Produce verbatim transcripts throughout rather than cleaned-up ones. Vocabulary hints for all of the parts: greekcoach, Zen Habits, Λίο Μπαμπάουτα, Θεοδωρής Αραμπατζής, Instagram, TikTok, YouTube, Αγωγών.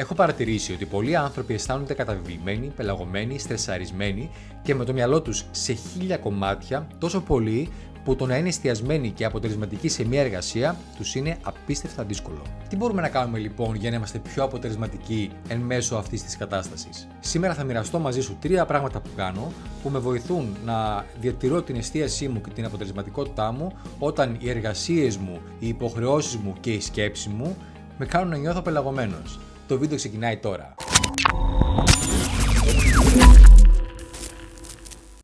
Έχω παρατηρήσει ότι πολλοί άνθρωποι αισθάνονται καταβιβημένοι, πελαγωμένοι, στρεσαρισμένοι και με το μυαλό τους σε χίλια κομμάτια, τόσο πολύ που το να είναι εστιασμένοι και αποτελεσματικοί σε μια εργασία τους είναι απίστευτα δύσκολο. Τι μπορούμε να κάνουμε λοιπόν για να είμαστε πιο αποτελεσματικοί εν μέσω αυτής της κατάστασης? Σήμερα θα μοιραστώ μαζί σου τρία πράγματα που κάνω που με βοηθούν να διατηρώ την εστίασή μου και την αποτελεσματικότητά μου όταν οι εργασίες μου, οι υποχρεώσεις μου και η σκέψη μου με κάνουν να νιώθω πελαγωμένος. Το βίντεο ξεκινάει τώρα.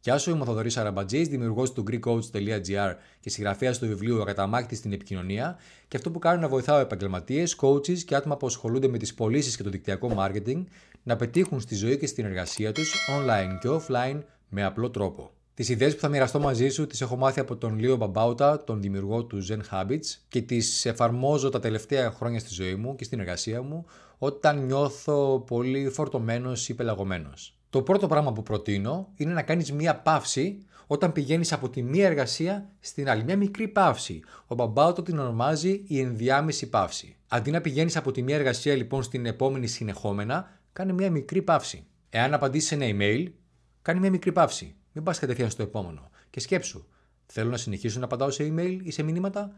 Γεια σου, είμαι ο Θεοδωρής Αραμπατζής, δημιουργός του Greek Coach τελεία gr και συγγραφέας του βιβλίου «Ακαταμάχητη στην επικοινωνία». Και αυτό που κάνω είναι να βοηθάω επαγγελματίες, coaches και άτομα που ασχολούνται με τις πωλήσεις και το δικτυακό marketing να πετύχουν στη ζωή και στην εργασία τους online και offline με απλό τρόπο. Τις ιδέες που θα μοιραστώ μαζί σου τις έχω μάθει από τον Λίο Μπαμπάουτα, τον δημιουργό του Zen Habits, και τις εφαρμόζω τα τελευταία χρόνια στη ζωή μου και στην εργασία μου όταν νιώθω πολύ φορτωμένος ή πελαγωμένος. Το πρώτο πράγμα που προτείνω είναι να κάνεις μία παύση όταν πηγαίνεις από τη μία εργασία στην άλλη. Μία μικρή παύση. Ο Μπαμπάουτο την ονομάζει η ενδιάμεση παύση. Αντί να πηγαίνεις από τη μία εργασία λοιπόν στην επόμενη συνεχόμενα, κάνε μία μικρή παύση. Εάν απαντήσεις ένα email, κάνε μία μικρή παύση. Μην πας κατευθείαν στο επόμενο. Και σκέψου, θέλω να συνεχίσω να απαντάω σε email ή σε μηνύματα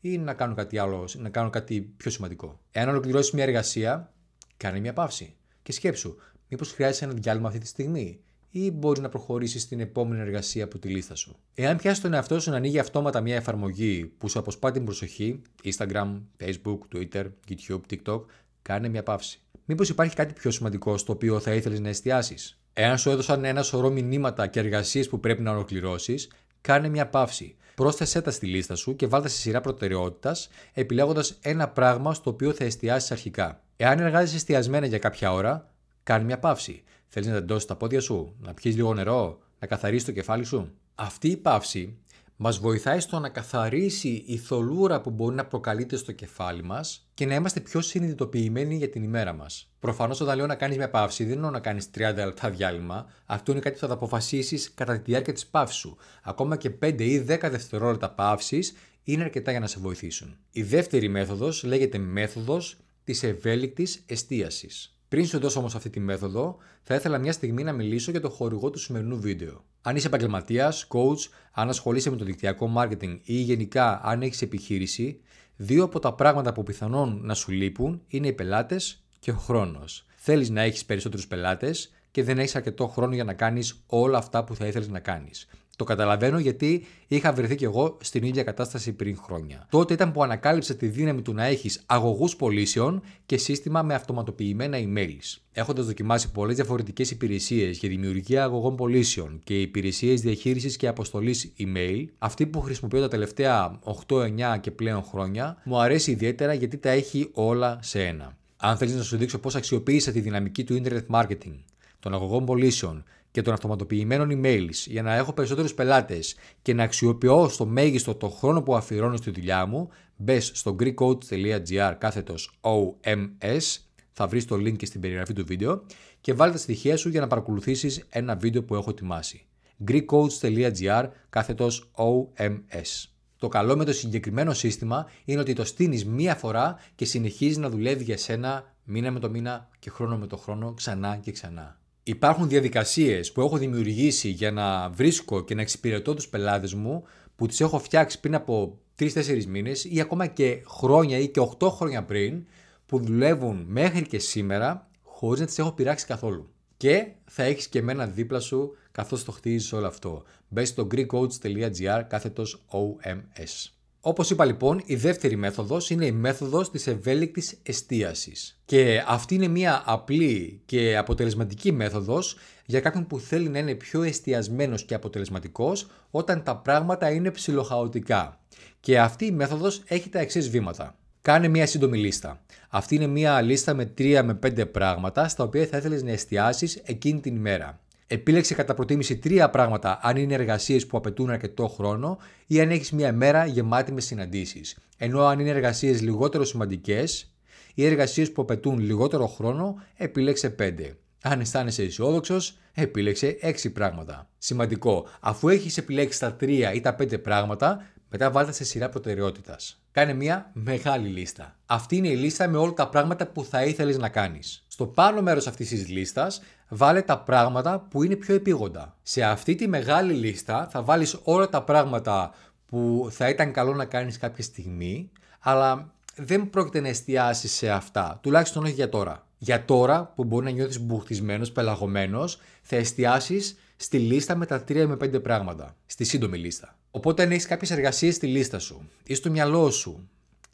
ή να κάνω κάτι άλλο, να κάνω κάτι πιο σημαντικό. Εάν ολοκληρώσεις μία εργασία, κάνε μία παύση. Και σκέψου, μήπως χρειάζεσαι ένα διάλειμμα αυτή τη στιγμή, ή μπορεί να προχωρήσεις στην επόμενη εργασία από τη λίστα σου. Εάν πιάσεις τον εαυτό σου να ανοίγει αυτόματα μια εφαρμογή που σου αποσπά την προσοχή, Instagram, Facebook, Twitter, YouTube, TikTok, κάνε μια παύση. Μήπως υπάρχει κάτι πιο σημαντικό στο οποίο θα ήθελες να εστιάσεις? Εάν σου έδωσαν ένα σωρό μηνύματα και εργασίες που πρέπει να ολοκληρώσεις, κάνε μια παύση. Πρόσθεσέ τα στη λίστα σου και βάλτε σε σειρά προτεραιότητας, επιλέγοντας ένα πράγμα στο οποίο θα εστιάσεις αρχικά. Εάν εργάζεσαι εστιασμένα για κάποια ώρα, κάνε μια παύση. Θέλεις να τεντώσεις τα πόδια σου, να πιεις λίγο νερό, να καθαρίσεις το κεφάλι σου? Αυτή η παύση μας βοηθάει στο να καθαρίσει η θολούρα που μπορεί να προκαλείται στο κεφάλι μας και να είμαστε πιο συνειδητοποιημένοι για την ημέρα μας. Προφανώς, όταν λέω να κάνεις μια παύση, δεν εννοώ να κάνεις τριάντα λεπτά διάλειμμα. Αυτό είναι κάτι που θα το αποφασίσεις κατά τη διάρκεια της παύσης σου. Ακόμα και πέντε ή δέκα δευτερόλεπτα παύσης είναι αρκετά για να σε βοηθήσουν. Η δεύτερη μέθοδος λέγεται μέθοδος της ευέλικτης εστίασης. Πριν σου δώσω όμως αυτή τη μέθοδο, θα ήθελα μια στιγμή να μιλήσω για το χορηγό του σημερινού βίντεο. Αν είσαι επαγγελματίας, coach, αν ασχολείσαι με το δικτυακό marketing ή γενικά αν έχεις επιχείρηση, δύο από τα πράγματα που πιθανόν να σου λείπουν είναι οι πελάτες και ο χρόνος. Θέλεις να έχεις περισσότερους πελάτες και δεν έχεις αρκετό χρόνο για να κάνεις όλα αυτά που θα ήθελες να κάνεις. Το καταλαβαίνω, γιατί είχα βρεθεί κι εγώ στην ίδια κατάσταση πριν χρόνια. Τότε ήταν που ανακάλυψα τη δύναμη του να έχεις αγωγούς πωλήσεων και σύστημα με αυτοματοποιημένα emails. Έχοντας δοκιμάσει πολλές διαφορετικές υπηρεσίες για δημιουργία αγωγών πωλήσεων και υπηρεσίες διαχείρισης και αποστολής email, αυτή που χρησιμοποιώ τα τελευταία οκτώ εννιά και πλέον χρόνια, μου αρέσει ιδιαίτερα γιατί τα έχει όλα σε ένα. Αν θέλεις να σου δείξω πώς αξιοποίησα τη δυναμική του internet marketing, των αγωγών πωλήσεων και των αυτοματοποιημένων emails για να έχω περισσότερους πελάτες και να αξιοποιώ στο μέγιστο το χρόνο που αφιερώνω στη δουλειά μου, μπες στο Greek Coach τελεία gr κάθετος ο εμ ες, θα βρεις το link και στην περιγραφή του βίντεο, και βάλε τα στοιχεία σου για να παρακολουθήσεις ένα βίντεο που έχω ετοιμάσει. Greek Coach τελεία gr κάθετος ο εμ ες. Το καλό με το συγκεκριμένο σύστημα είναι ότι το στείνεις μία φορά και συνεχίζει να δουλεύει για σένα μήνα με το μήνα και χρόνο με το χρόνο, ξανά και ξανά. Υπάρχουν διαδικασίες που έχω δημιουργήσει για να βρίσκω και να εξυπηρετώ τους πελάτες μου, που τις έχω φτιάξει πριν από τρεις τέσσερις μήνες ή ακόμα και χρόνια ή και οκτώ χρόνια πριν, που δουλεύουν μέχρι και σήμερα χωρίς να τις έχω πειράξει καθόλου. Και θα έχεις και εμένα δίπλα σου καθώς το χτίζεις όλο αυτό. Μπες στο Greek Coach τελεία gr κάθετος ο εμ ες. Όπως είπα λοιπόν, η δεύτερη μέθοδος είναι η μέθοδος της ευέλικτης εστίασης. Και αυτή είναι μια απλή και αποτελεσματική μέθοδος για κάποιον που θέλει να είναι πιο εστιασμένος και αποτελεσματικός όταν τα πράγματα είναι ψιλοχαοτικά. Και αυτή η μέθοδος έχει τα εξής βήματα. Κάνε μια σύντομη λίστα. Αυτή είναι μια λίστα με τρία με πέντε πράγματα στα οποία θα ήθελες να εστιάσεις εκείνη την ημέρα. Επίλεξε κατά προτίμηση τρία πράγματα αν είναι εργασίες που απαιτούν αρκετό χρόνο ή αν έχεις μια μέρα γεμάτη με συναντήσεις. Ενώ αν είναι εργασίες λιγότερο σημαντικές ή εργασίες που απαιτούν λιγότερο χρόνο, επίλεξε πέντε. Αν αισθάνεσαι αισιόδοξος, επίλεξε έξι πράγματα. Σημαντικό, αφού έχεις επιλέξει τα τρία ή τα πέντε πράγματα, Μετά βάλτε σε σειρά προτεραιότητας. Κάνε μια μεγάλη λίστα. Αυτή είναι η λίστα με όλα τα πράγματα που θα ήθελες να κάνεις. Στο πάνω μέρος αυτής της λίστας βάλε τα πράγματα που είναι πιο επίγοντα. Σε αυτή τη μεγάλη λίστα θα βάλεις όλα τα πράγματα που θα ήταν καλό να κάνεις κάποια στιγμή, αλλά δεν πρόκειται να εστιάσεις σε αυτά, τουλάχιστον όχι για τώρα. Για τώρα που μπορεί να νιώθεις μπουχτισμένος, πελαγωμένος, θα εστιάσεις στη λίστα με τα τρία με πέντε πράγματα, στη σύντομη λίστα. Οπότε αν έχεις κάποιες εργασίες στη λίστα σου ή στο μυαλό σου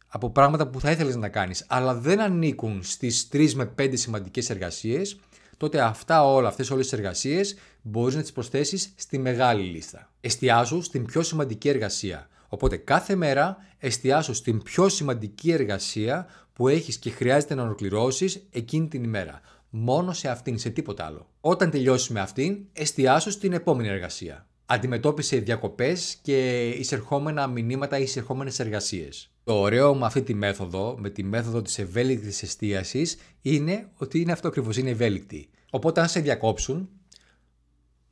από πράγματα που θα ήθελες να κάνεις, αλλά δεν ανήκουν στις τρεις με πέντε σημαντικές εργασίες, τότε αυτά όλα, αυτές όλες τις εργασίες μπορείς να τις προσθέσεις στη μεγάλη λίστα. Εστιάσου στην πιο σημαντική εργασία. Οπότε κάθε μέρα εστιάσου στην πιο σημαντική εργασία που έχεις και χρειάζεται να ολοκληρώσεις εκείνη την ημέρα. Μόνο σε αυτήν, σε τίποτα άλλο. Όταν τελειώσεις με αυτήν, εστιάσου στην επόμενη εργασία. Αντιμετώπισε διακοπές και εισερχόμενα μηνύματα ή εισερχόμενες εργασίες. Το ωραίο με αυτή τη μέθοδο, με τη μέθοδο της ευέλικτης εστίασης, είναι ότι είναι αυτό ακριβώς, είναι ευέλικτη. Οπότε αν σε διακόψουν,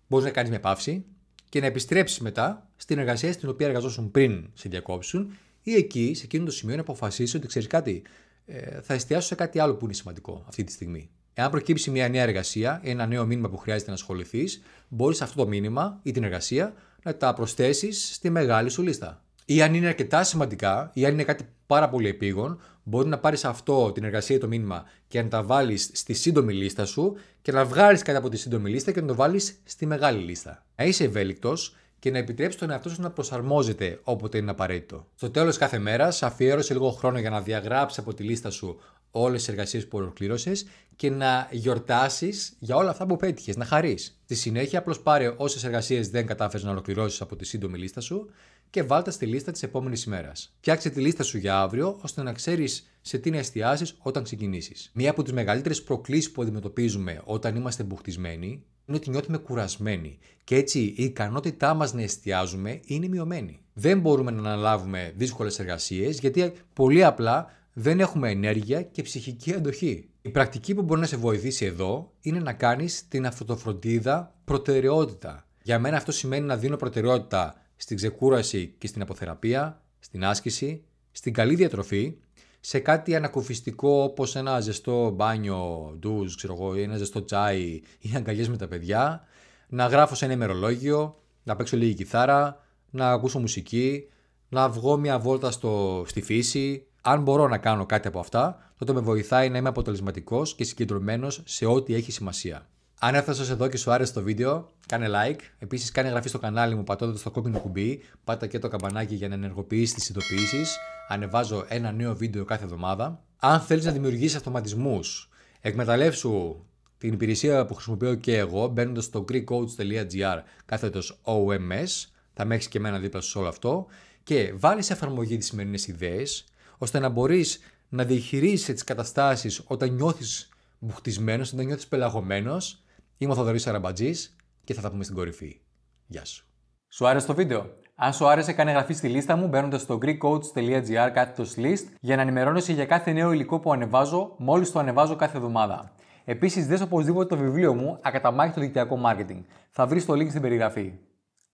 μπορείς να κάνεις μια παύση και να επιστρέψεις μετά στην εργασία στην οποία εργαζόσουν πριν σε διακόψουν, ή εκεί, σε εκείνο το σημείο, να αποφασίσεις ότι ξέρεις κάτι, ε, θα εστιάσω σε κάτι άλλο που είναι σημαντικό αυτή τη στιγμή. Εάν προκύψει μια νέα εργασία, ένα νέο μήνυμα που χρειάζεται να ασχοληθείς, μπορείς αυτό το μήνυμα ή την εργασία να τα προσθέσεις στη μεγάλη σου λίστα. Ή αν είναι αρκετά σημαντικά, ή αν είναι κάτι πάρα πολύ επίγον, μπορεί να πάρεις αυτό, την εργασία ή το μήνυμα, και να τα βάλεις στη σύντομη λίστα σου και να βγάλεις κάτι από τη σύντομη λίστα και να το βάλεις στη μεγάλη λίστα. Να είσαι ευέλικτος και να επιτρέψεις τον εαυτό σου να προσαρμόζεται όποτε είναι απαραίτητο. Στο τέλος κάθε μέρας, αφιέρωσε λίγο χρόνο για να διαγράψεις από τη λίστα σου όλες τις εργασίες που ολοκλήρωσες και να γιορτάσεις για όλα αυτά που πέτυχες, να χαρείς. Στη συνέχεια, απλώς πάρε όσες εργασίες δεν κατάφερες να ολοκληρώσεις από τη σύντομη λίστα σου και βάλτε στη λίστα της επόμενης ημέρας. Φτιάξε τη λίστα σου για αύριο, ώστε να ξέρεις σε τι να εστιάσεις όταν ξεκινήσεις. Μία από τις μεγαλύτερες προκλήσεις που αντιμετωπίζουμε όταν είμαστε μπουχτισμένοι είναι ότι νιώθουμε κουρασμένοι και έτσι η ικανότητά μας να εστιάζουμε είναι μειωμένη. Δεν μπορούμε να αναλάβουμε δύσκολες εργασίες γιατί πολύ απλά δεν έχουμε ενέργεια και ψυχική αντοχή. Η πρακτική που μπορεί να σε βοηθήσει εδώ είναι να κάνεις την αυτοφροντίδα προτεραιότητα. Για μένα αυτό σημαίνει να δίνω προτεραιότητα στην ξεκούραση και στην αποθεραπεία, στην άσκηση, στην καλή διατροφή, σε κάτι ανακουφιστικό όπως ένα ζεστό μπάνιο, ντουζ, ξέρω εγώ, ένα ζεστό τσάι ή αγκαλιές με τα παιδιά, να γράφω σε ένα ημερολόγιο, να παίξω λίγη κιθάρα, να ακούσω μουσική, να βγω μια βόλτα στο, στη φύση. Αν μπορώ να κάνω κάτι από αυτά, τότε με βοηθάει να είμαι αποτελεσματικός και συγκεντρωμένος σε ό,τι έχει σημασία. Αν έφτασες εδώ και σου άρεσε το βίντεο, κάνε like. Επίσης, κάνε εγγραφή στο κανάλι μου πατώντας το κόκκινο κουμπί. Πάτα και το καμπανάκι για να ενεργοποιήσεις τις ειδοποιήσεις. Ανεβάζω ένα νέο βίντεο κάθε εβδομάδα. Αν θέλεις να δημιουργήσεις αυτοματισμούς, εκμεταλλεύσου την υπηρεσία που χρησιμοποιώ και εγώ μπαίνοντας στο Greek Coach τελεία gr κάθετος ο εμ ες. Θα με έχεις και εμένα δίπλα σου σε όλο αυτό. Και βάλεις σε εφαρμογή τις σημερινές ιδέες, ώστε να μπορείς να διαχειρίζεσαι τις καταστάσεις όταν νιώθεις μπουχτισμένος, όταν νιώθεις πελαγωμένος. Είμαι ο Θεοδωρής Αραμπατζής και θα τα πούμε στην κορυφή. Γεια σου. Σου άρεσε το βίντεο? Αν σου άρεσε, κάνε εγγραφή στη λίστα μου μπαίνοντας στο Greek Coach τελεία gr κάθετος list για να ενημερώνεσαι για κάθε νέο υλικό που ανεβάζω μόλις το ανεβάζω κάθε εβδομάδα. Επίσης, δες οπωσδήποτε το βιβλίο μου Ακαταμάχητο Δικτυακό Μάρκετινγκ. Θα βρεις το link στην περιγραφή.